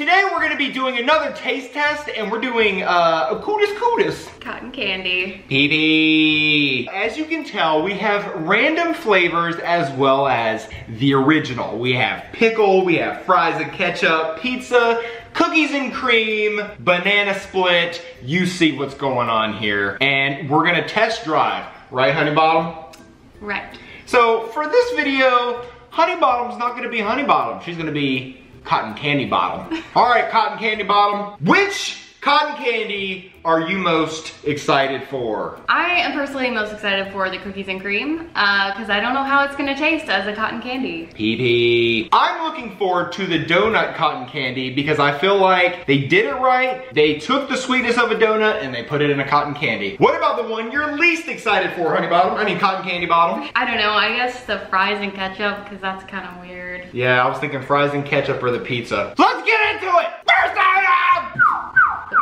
Today we're gonna be doing another taste test, and we're doing a Cootis. Cotton candy. PD. As you can tell, we have random flavors as well as the original. We have pickle, we have fries and ketchup, pizza, cookies and cream, banana split. You see what's going on here. And we're gonna test drive. Right, Honeybottom? Right. So for this video, Honeybottom's not gonna be Honeybottom. She's gonna be Cotton Candy Bottom. All right, Cotton Candy Bottom. Which cotton candy are you most excited for? I am personally most excited for the cookies and cream, because I don't know how it's gonna taste as a cotton candy. PP. I'm looking forward to the donut cotton candy because I feel like they did it right. They took the sweetness of a donut and they put it in a cotton candy. What about the one you're least excited for, Honeybottom? I mean, Cotton Candy Bottom. I don't know, I guess the fries and ketchup, because that's kind of weird. Yeah, I was thinking fries and ketchup or the pizza. Let's get into it! First item!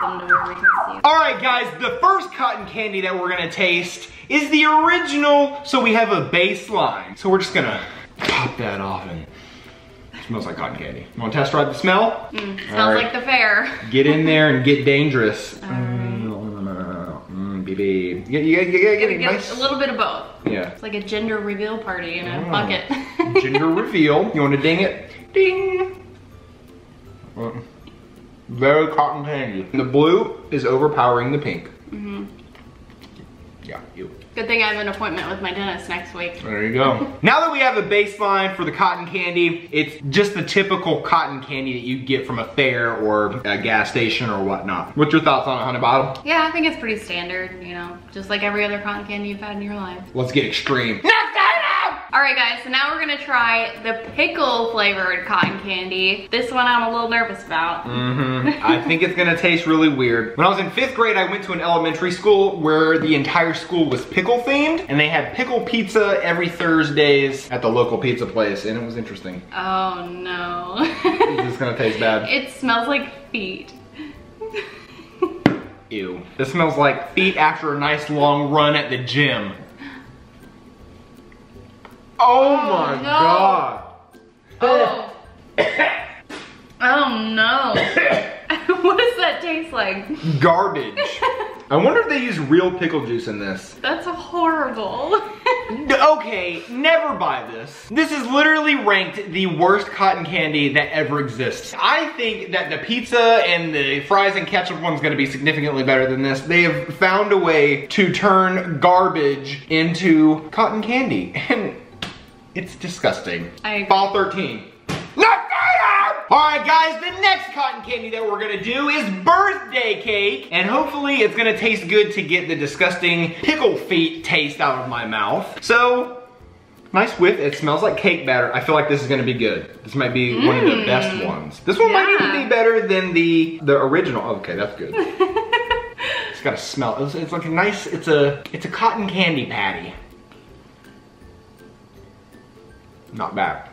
Alright guys, the first cotton candy that we're gonna taste is the original, so we have a baseline. So we're just gonna pop that off and it smells like cotton candy. You wanna test drive the smell? Smells like the fair. Get in there and get dangerous. Baby. Get a little bit of both. Yeah. It's like a gender reveal party in a bucket. Gender reveal. You wanna ding it? Ding! Very cotton candy. The blue is overpowering the pink. Mm-hmm. Yeah, you. Good thing I have an appointment with my dentist next week. There you go. Now that we have a baseline for the cotton candy, it's just the typical cotton candy that you get from a fair or a gas station or whatnot. What's your thoughts on it, Honeybottom? Yeah, I think it's pretty standard, you know, just like every other cotton candy you've had in your life. Let's get extreme. Alright guys, so now we're gonna try the pickle flavored cotton candy. This one I'm a little nervous about. Mm-hmm. I think it's gonna taste really weird. When I was in 5th grade, I went to an elementary school where the entire school was pickle themed, and they had pickle pizza every Thursdays at the local pizza place, and it was interesting. Oh no. It's gonna taste bad. It smells like feet. Ew. This smells like feet after a nice long run at the gym. Oh my God. Oh. Oh no. What does that taste like? Garbage. I wonder if they use real pickle juice in this. That's horrible. Okay, never buy this. This is literally ranked the worst cotton candy that ever exists. I think that the pizza and the fries and ketchup one's gonna be significantly better than this. They have found a way to turn garbage into cotton candy. And it's disgusting. Fall 13. Alright guys, the next cotton candy that we're gonna do is birthday cake. And hopefully it's gonna taste good to get the disgusting pickle feet taste out of my mouth. So, nice whiff. It smells like cake batter. I feel like this is gonna be good. This might be one of the best ones. This one might even be better than the original. Okay, that's good. It's gotta smell. It's like a nice, it's a cotton candy patty. Not bad.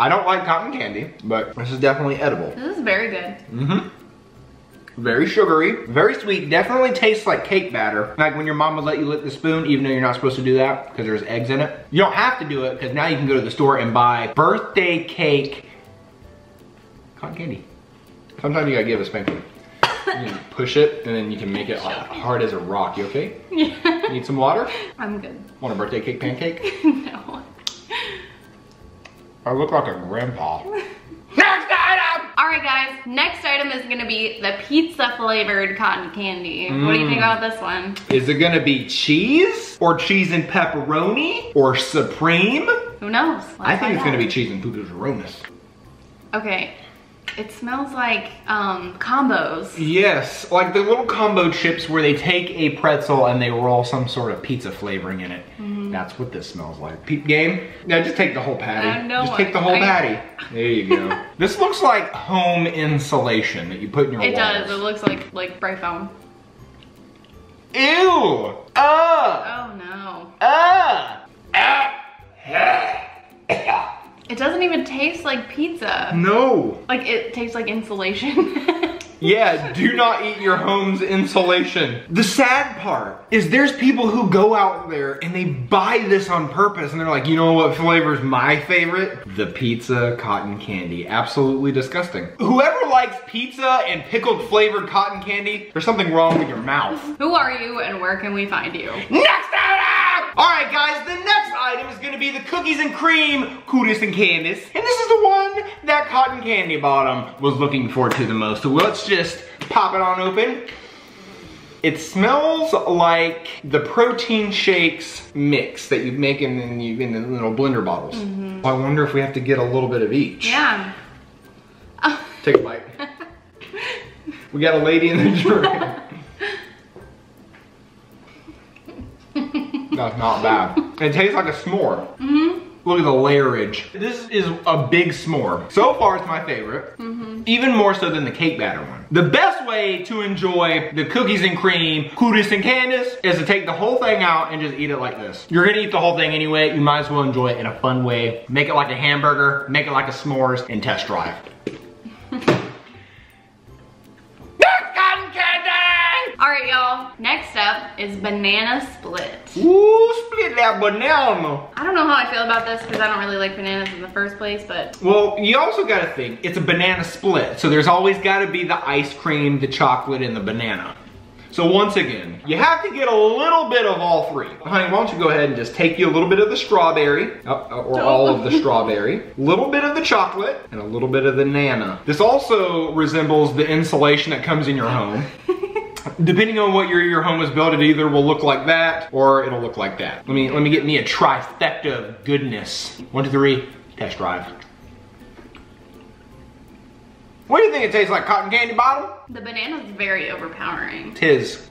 I don't like cotton candy, but this is definitely edible. This is very good. Mm-hmm. Very sugary, very sweet, definitely tastes like cake batter. Like when your mom would let you lick the spoon, even though you're not supposed to do that because there's eggs in it. You don't have to do it because now you can go to the store and buy birthday cake cotton candy. Sometimes you gotta give a spanking. You push it and then you can make it hard as a rock. You okay? Yeah. Need some water? I'm good. Want a birthday cake pancake? No. I look like a grandpa. Next item! Alright guys, next item is gonna be the pizza flavored cotton candy. What do you think about this one? Is it gonna be cheese? Or cheese and pepperoni? Or supreme? Who knows? I think it's gonna be cheese and pepperonis. Okay. It smells like combos. Yes, like the little combo chips where they take a pretzel and they roll some sort of pizza flavoring in it. That's what this smells like. Peep game? Now just take the whole patty. Just take the whole patty. There you go. This looks like home insulation that you put in your walls. It does. It looks like spray foam. Ew! Oh no. It doesn't even taste like pizza. No. Like it tastes like insulation. Yeah, do not eat your home's insulation. The sad part is there's people who go out there and they buy this on purpose and they're like, you know what flavor's my favorite? The pizza cotton candy. Absolutely disgusting. Whoever likes pizza and pickled flavored cotton candy, there's something wrong with your mouth. Who are you and where can we find you? Next item! All right guys, the next item is gonna be the cookies and cream, Cootis and Candace. And this is the one that Cotton Candy Bottom was looking forward to the most. So let's just pop it on open. It smells like the protein shakes mix that you make in the little blender bottles. Mm-hmm. I wonder if we have to get a little bit of each. Yeah. Take a bite. We got a lady in the jury. That's not bad. It tastes like a s'more. Mm-hmm. Look at the layerage. This is a big s'more. So far, it's my favorite. Mm-hmm. Even more so than the cake batter one. The best way to enjoy the cookies and cream, Cootis and Candace, is to take the whole thing out and just eat it like this. You're gonna eat the whole thing anyway. You might as well enjoy it in a fun way. Make it like a hamburger, make it like a s'mores, and test drive. Alright y'all, next up is banana split. Ooh, split that banana. I don't know how I feel about this because I don't really like bananas in the first place, but. Well, you also gotta think, it's a banana split. So there's always gotta be the ice cream, the chocolate, and the banana. So once again, you have to get a little bit of all three. Honey, why don't you go ahead and just take you a little bit of the strawberry, or all of the strawberry, a little bit of the chocolate, and a little bit of the nana. This also resembles the insulation that comes in your home. Depending on what your home was built, it either will look like that or it'll look like that. Let me get me a trifecta of goodness. 1, 2, 3, test drive. What do you think it tastes like, Cotton Candy Bottom? The banana's very overpowering. Tis.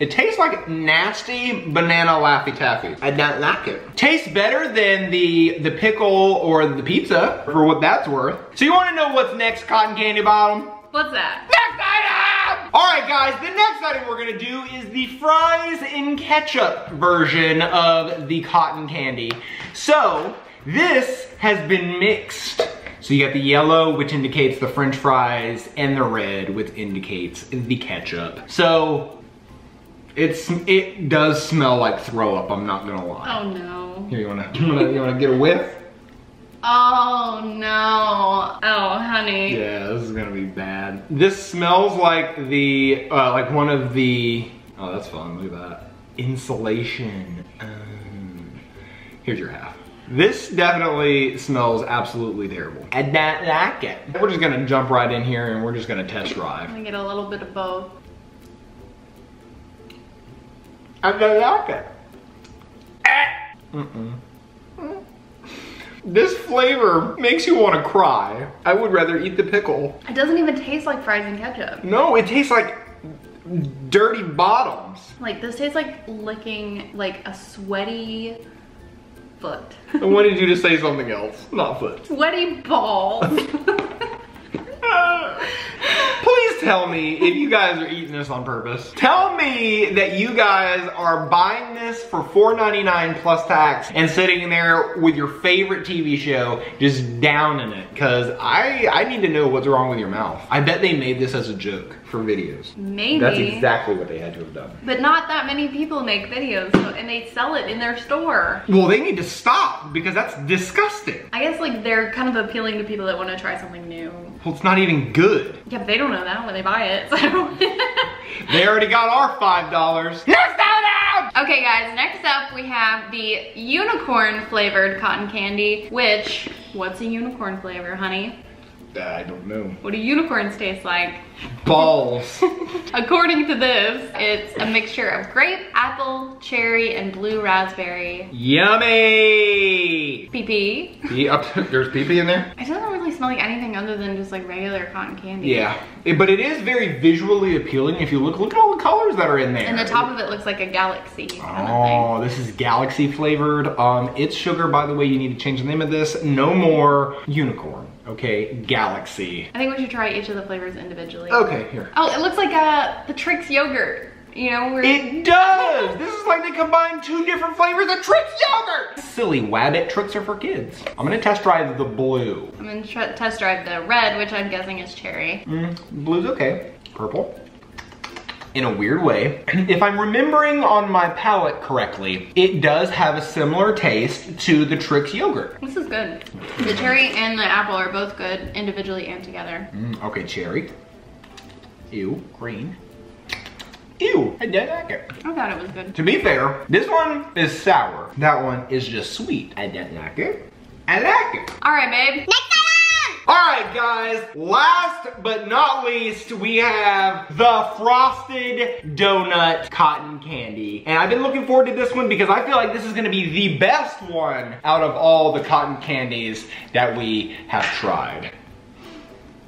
It tastes like nasty banana Laffy Taffy. I don't like it. Tastes better than the pickle or the pizza, for what that's worth. So you wanna know what's next, Cotton Candy Bottom? What's that? Next item! Alright guys, the next item we're gonna do is the fries in ketchup version of the cotton candy. So, this has been mixed. So you got the yellow, which indicates the French fries, and the red, which indicates the ketchup. So, it does smell like throw up, I'm not gonna lie. Oh no. Here, you wanna get a whiff? Oh no, oh honey. Yeah, this is gonna be bad. This smells like the, like one of the, oh that's fun, look at that. Insulation. Here's your half. This definitely smells absolutely terrible. I don't like it. We're just gonna jump right in here and we're just gonna test drive. I'm gonna get a little bit of both. I don't like it. Mm-mm. This flavor makes you want to cry. I would rather eat the pickle. It doesn't even taste like fries and ketchup. No, it tastes like dirty bottoms. Like this tastes like licking like a sweaty foot. I wanted you to say something else, not foot. Sweaty balls. Please tell me if you guys are eating this on purpose. Tell me that you guys are buying this for $4.99 plus tax and sitting there with your favorite TV show just downing it. Cause I need to know what's wrong with your mouth. I bet they made this as a joke for videos. Maybe. That's exactly what they had to have done. But not that many people make videos so, and they sell it in their store. Well, they need to stop because that's disgusting. I guess like they're kind of appealing to people that want to try something new. Well, it's not even good. Yeah, but they don't know that when they buy it, so. They already got our $5. Next item! Okay guys, next up we have the unicorn flavored cotton candy, which, what's a unicorn flavor, honey? I don't know. What do unicorns taste like? Balls. According to this, it's a mixture of grape, apple, cherry, and blue raspberry. Yummy! PP. Yep, there's PP in there? It doesn't really smell like anything other than just like regular cotton candy. Yeah, but it is very visually appealing. If you look at all the colors that are in there. And the top of it looks like a galaxy kind of thing. This is galaxy flavored. It's sugar, by the way, you need to change the name of this. No more unicorn. Okay, galaxy. I think we should try each of the flavors individually. Okay, here. Oh, it looks like the Trix yogurt. You know, we're... It does! This is like they combine two different flavors of Trix yogurt! Silly wabbit, Trix are for kids. I'm gonna test drive the blue. I'm gonna test drive the red, which I'm guessing is cherry. Blue's okay. Purple. In a weird way, if I'm remembering on my palate correctly, it does have a similar taste to the Trix yogurt. This is good. The cherry and the apple are both good individually and together. Okay, cherry. Ew, green. Ew, I didn't like it. I thought it was good. To be fair, this one is sour. That one is just sweet. I didn't like it. I like it. All right, babe. Next item! All right, guys. Last but not least, we have the Frosted Donut Cotton Candy. And I've been looking forward to this one because I feel like this is gonna be the best one out of all the cotton candies that we have tried.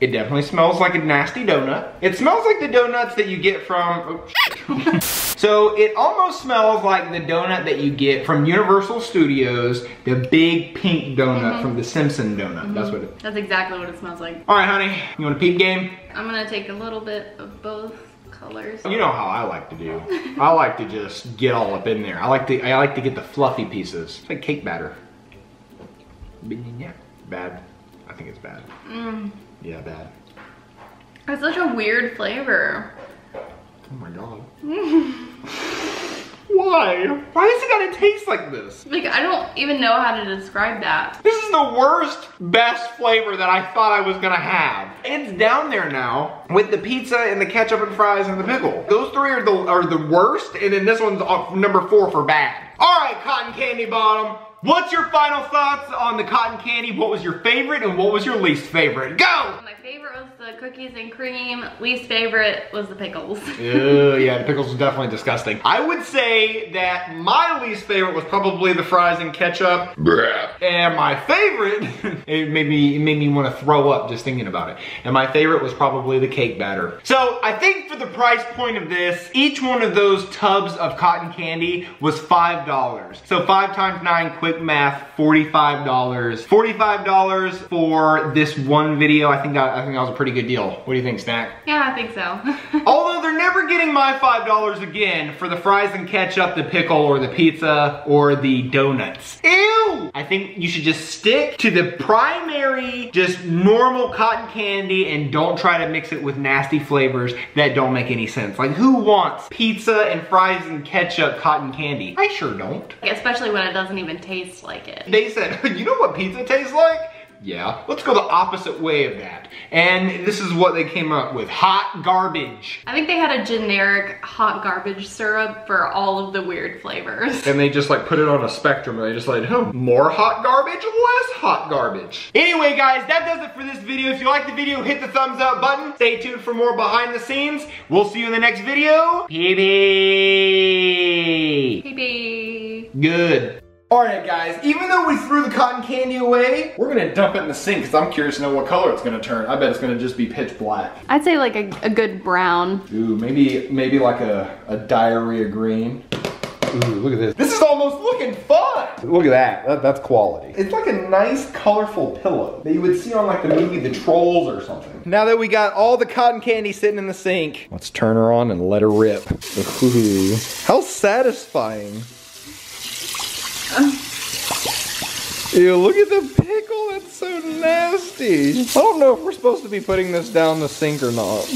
It definitely smells like a nasty donut. It smells like the donuts that you get from, oh, so it almost smells like the donut that you get from Universal Studios, the big pink donut from the Simpson donut. That's what it is. That's exactly what it smells like. All right, honey, you want a peep game? I'm gonna take a little bit of both colors. You know how I like to do. I like to just get all up in there. I like to get the fluffy pieces. It's like cake batter. Bad. I think it's bad. Yeah, bad. It's such a weird flavor. Oh my god. Why? Why does it gotta taste like this? Like, I don't even know how to describe that. This is the worst, best flavor that I thought I was gonna have. It's down there now with the pizza and the ketchup and fries and the pickle. Those three are the worst, and then this one's number 4 for bad. All right, Cotton Candy Bottom. What's your final thoughts on the cotton candy? What was your favorite and what was your least favorite? Go! My favorite was the cookies and cream. Least favorite was the pickles. Ew, yeah, the pickles was definitely disgusting. I would say that my least favorite was probably the fries and ketchup. Blech. And my favorite, it made me want to throw up just thinking about it. And my favorite was probably the cake batter. So I think for the price point of this, each one of those tubs of cotton candy was $5. So 5 times 9 quid. Math, $45. $45 for this one video. I think that was a pretty good deal. What do you think, Snack? Yeah, I think so. Although they're never getting my $5 again for the fries and ketchup, the pickle, or the pizza, or the donuts. Ew! I think you should just stick to the primary, just normal cotton candy and don't try to mix it with nasty flavors that don't make any sense. Like, who wants pizza and fries and ketchup cotton candy? I sure don't. Especially when it doesn't even taste like it. They said, you know what pizza tastes like? Yeah, let's go the opposite way of that. And this is what they came up with, hot garbage. I think they had a generic hot garbage syrup for all of the weird flavors. And they just like put it on a spectrum and they just like, more hot garbage, less hot garbage. Anyway guys, that does it for this video. If you like the video, hit the thumbs up button. Stay tuned for more behind the scenes. We'll see you in the next video. Pee-pee. Pee-pee. Good. Alright guys, even though we threw the cotton candy away, we're gonna dump it in the sink because I'm curious to know what color it's gonna turn. I bet it's gonna just be pitch black. I'd say like a good brown. Ooh, maybe like a diarrhea green. Ooh, look at this. This is almost looking fun! Look at that. That's quality. It's like a nice, colorful pillow that you would see on like the movie The Trolls or something. Now that we got all the cotton candy sitting in the sink, let's turn her on and let her rip. Ooh, how satisfying. Ew, look at the pickle, that's so nasty. I don't know if we're supposed to be putting this down the sink or not.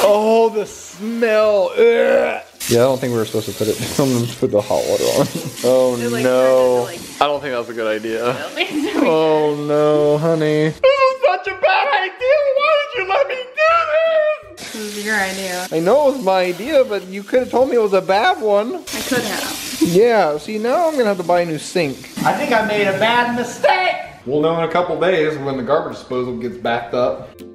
Oh, the smell. Ugh. Yeah, I don't think we were supposed to put it down. I'm gonna put the hot water on. Oh no. I don't think that was a good idea. Oh no, honey. This is such a bad idea. Why did you let me do this? This was your idea. I know it was my idea, but you could have told me it was a bad one. I could have. Yeah, see now I'm gonna have to buy a new sink. I think I made a bad mistake! We'll know in a couple days when the garbage disposal gets backed up.